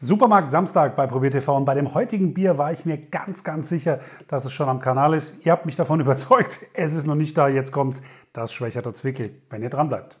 Supermarkt Samstag bei ProbierTV und bei dem heutigen Bier war ich mir ganz sicher, dass es schon am Kanal ist. Ihr habt mich davon überzeugt, es ist noch nicht da, jetzt kommt's, das Schwechater Zwickl, wenn ihr dran bleibt.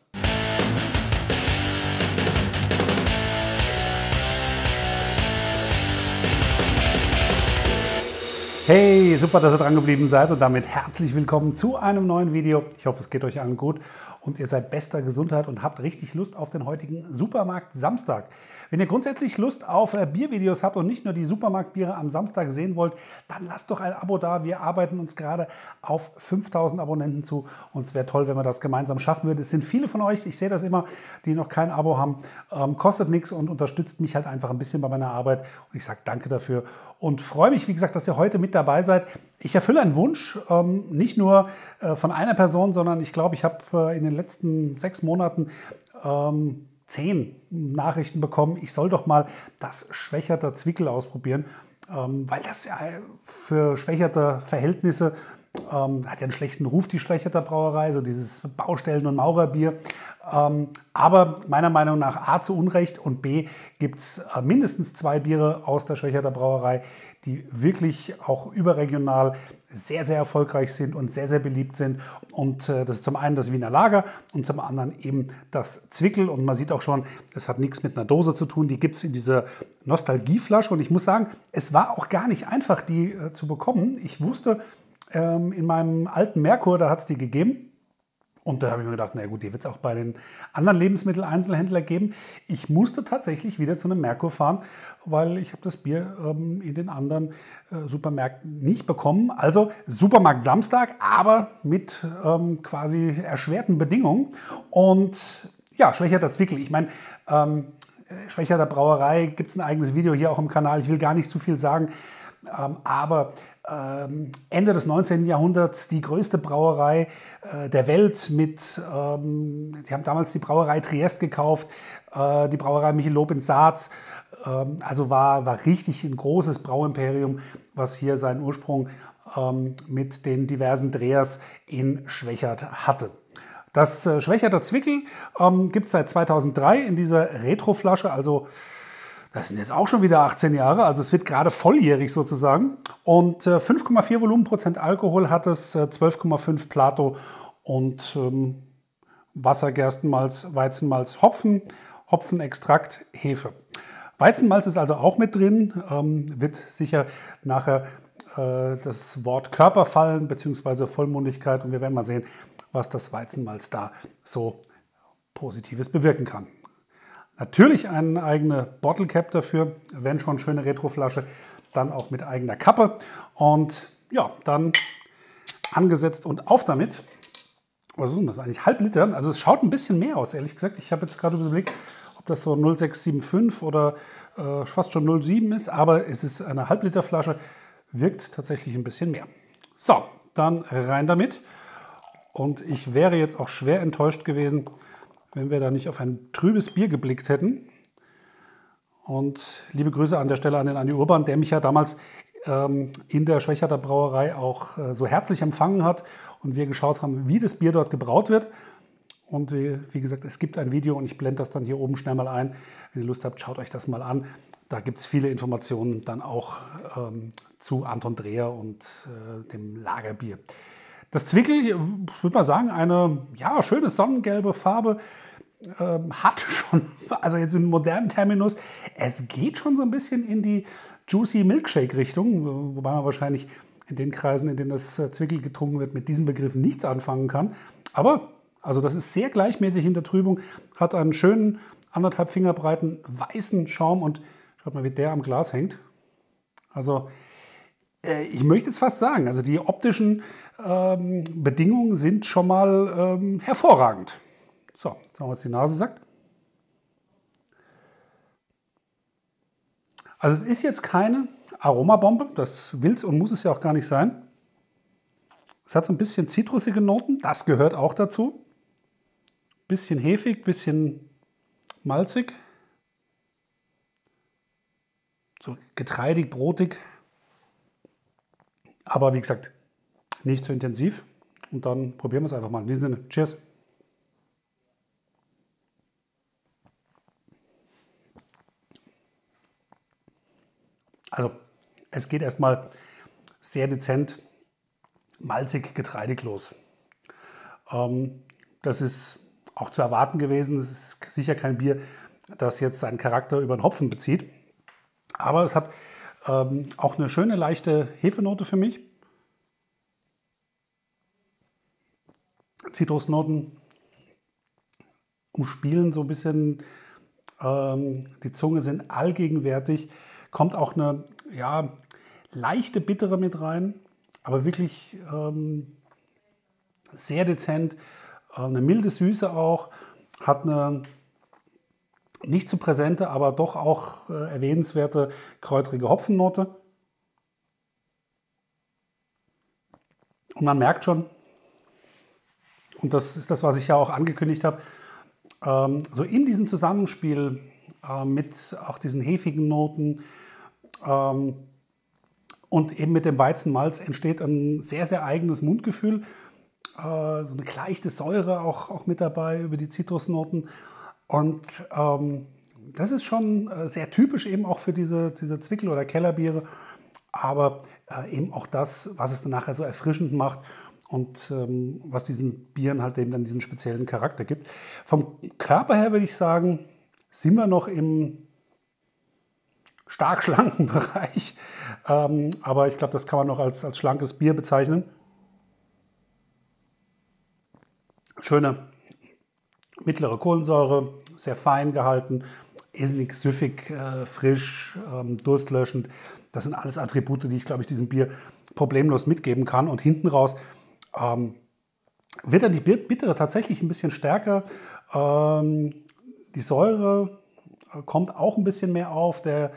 Hey, super, dass ihr dran geblieben seid und damit herzlich willkommen zu einem neuen Video. Ich hoffe, es geht euch allen gut und ihr seid bester Gesundheit und habt richtig Lust auf den heutigen Supermarkt Samstag. Wenn ihr grundsätzlich Lust auf Biervideos habt und nicht nur die Supermarktbiere am Samstag sehen wollt, dann lasst doch ein Abo da. Wir arbeiten uns gerade auf 5000 Abonnenten zu und es wäre toll, wenn wir das gemeinsam schaffen würden. Es sind viele von euch, ich sehe das immer, die noch kein Abo haben. Kostet nichts und unterstützt mich halt einfach ein bisschen bei meiner Arbeit und ich sage danke dafür und freue mich, wie gesagt, dass ihr heute mit dabei seid. Ich erfülle einen Wunsch, nicht nur von einer Person, sondern ich glaube, ich habe in den letzten 6 Monaten 10 Nachrichten bekommen, ich soll doch mal das Schwechater Zwickl ausprobieren, weil das ja für Schwechater Verhältnisse hat ja einen schlechten Ruf, die Schwechater Brauerei, so dieses Baustellen- und Maurerbier. Aber meiner Meinung nach A zu Unrecht und B gibt es mindestens 2 Biere aus der Schwechater Brauerei, die wirklich auch überregional sehr erfolgreich sind und sehr beliebt sind. Und das ist zum einen das Wiener Lager und zum anderen eben das Zwickl. Und man sieht auch schon, es hat nichts mit einer Dose zu tun. Die gibt es in dieser Nostalgieflasche. Und ich muss sagen, es war auch gar nicht einfach, die zu bekommen. Ich wusste, in meinem alten Merkur, da hat es die gegeben. Und da habe ich mir gedacht, na gut, die wird es auch bei den anderen Lebensmitteleinzelhändlern geben. Ich musste tatsächlich wieder zu einem Merkur fahren, weil ich habe das Bier in den anderen Supermärkten nicht bekommen. Also Supermarkt Samstag, aber mit quasi erschwerten Bedingungen. Und ja, Schwechater Zwickl. Ich meine, Schwechater Brauerei, gibt es ein eigenes Video hier auch im Kanal. Ich will gar nicht zu viel sagen, aber... Ende des 19. Jahrhunderts die größte Brauerei der Welt mit, die haben damals die Brauerei Triest gekauft, die Brauerei Michelob in Saatz, also war richtig ein großes Brauimperium, was hier seinen Ursprung mit den diversen Drehers in Schwechat hatte. Das Schwechater Zwickl gibt es seit 2003 in dieser Retroflasche, also das sind jetzt auch schon wieder 18 Jahre, also es wird gerade volljährig sozusagen. Und 5,4 Volumenprozent Alkohol hat es, 12,5 Plato und Wasser, Gerstenmalz, Weizenmalz, Hopfen, Hopfenextrakt, Hefe. Weizenmalz ist also auch mit drin, wird sicher nachher das Wort Körper fallen, beziehungsweise Vollmundigkeit. Und wir werden mal sehen, was das Weizenmalz da so Positives bewirken kann. Natürlich eine eigene Bottle Cap dafür, wenn schon schöne Retroflasche, dann auch mit eigener Kappe. Und ja, dann angesetzt und auf damit. Was ist denn das eigentlich? Halb Liter? Also es schaut ein bisschen mehr aus, ehrlich gesagt. Ich habe jetzt gerade überlegt, ob das so 0,675 oder fast schon 0,7 ist. Aber es ist eine Halbliterflasche, wirkt tatsächlich ein bisschen mehr. So, dann rein damit. Und ich wäre jetzt auch schwer enttäuscht gewesen, wenn wir da nicht auf ein trübes Bier geblickt hätten. Und liebe Grüße an der Stelle an den Andi Urban, der mich ja damals in der Schwechater Brauerei auch so herzlich empfangen hat und wir geschaut haben, wie das Bier dort gebraut wird. Und wie gesagt, es gibt ein Video und ich blende das dann hier oben schnell mal ein. Wenn ihr Lust habt, schaut euch das mal an. Da gibt es viele Informationen dann auch zu Anton Dreher und dem Lagerbier. Das Zwickl, würde man sagen, eine ja, schöne sonnengelbe Farbe hat schon, also jetzt im modernen Terminus, es geht schon so ein bisschen in die Juicy Milkshake-Richtung, wobei man wahrscheinlich in den Kreisen, in denen das Zwickl getrunken wird, mit diesem Begriff nichts anfangen kann. Aber, also das ist sehr gleichmäßig in der Trübung, hat einen schönen, 1,5 Finger breiten, weißen Schaum und schaut mal, wie der am Glas hängt. Also... Ich möchte jetzt fast sagen, also die optischen Bedingungen sind schon mal hervorragend. So, jetzt haben wir uns die Nase sackt. Also es ist jetzt keine Aromabombe, das will's und muss es ja auch gar nicht sein. Es hat so ein bisschen zitrusige Noten, das gehört auch dazu. Bisschen hefig, bisschen malzig. So getreidig, brotig. Aber wie gesagt, nicht zu intensiv. Und dann probieren wir es einfach mal. In diesem Sinne, cheers! Also es geht erstmal sehr dezent malzig, getreidig los. Das ist auch zu erwarten gewesen. Es ist sicher kein Bier, das jetzt seinen Charakter über den Hopfen bezieht. Aber es hat auch eine schöne, leichte Hefenote für mich. Zitrusnoten umspielen so ein bisschen. Die Zunge sind allgegenwärtig. Kommt auch eine leichte Bittere mit rein, aber wirklich sehr dezent. Eine milde Süße auch. Hat eine nicht zu präsente, aber doch auch erwähnenswerte kräutrige Hopfennote. Und man merkt schon, und das ist das, was ich ja auch angekündigt habe, so in diesem Zusammenspiel mit auch diesen hefigen Noten und eben mit dem Weizenmalz entsteht ein sehr, sehr eigenes Mundgefühl. So eine leichte Säure auch mit dabei über die Zitrusnoten. Und das ist schon sehr typisch eben auch für diese Zwickl- oder Kellerbiere, aber eben auch das, was es dann nachher so erfrischend macht und was diesen Bieren halt eben dann diesen speziellen Charakter gibt. Vom Körper her würde ich sagen, sind wir noch im stark schlanken Bereich, aber ich glaube, das kann man noch als schlankes Bier bezeichnen. Schöne mittlere Kohlensäure, sehr fein gehalten, irrsinnig süffig, frisch, durstlöschend. Das sind alles Attribute, die ich, glaube ich, diesem Bier problemlos mitgeben kann. Und hinten raus wird dann die Bittere tatsächlich ein bisschen stärker. Die Säure kommt auch ein bisschen mehr auf. Der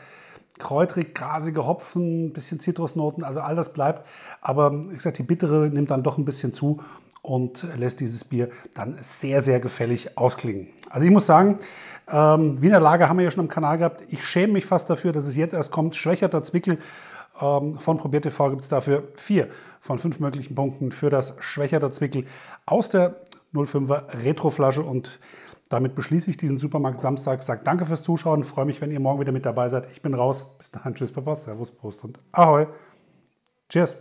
kräutrig-grasige Hopfen, ein bisschen Zitrusnoten, also all das bleibt. Aber wie gesagt, die Bittere nimmt dann doch ein bisschen zu und lässt dieses Bier dann sehr, sehr gefällig ausklingen. Also ich muss sagen, Wiener Lager haben wir ja schon am Kanal gehabt. Ich schäme mich fast dafür, dass es jetzt erst kommt. Schwechater Zwickl von ProbierTV gibt es dafür 4 von 5 möglichen Punkten für das Schwechater Zwickl aus der 05er Retroflasche. Und damit beschließe ich diesen Supermarkt Samstag. Sag danke fürs Zuschauen. Freue mich, wenn ihr morgen wieder mit dabei seid. Ich bin raus. Bis dahin. Tschüss, Papa. Servus, Prost und Ahoi. Cheers.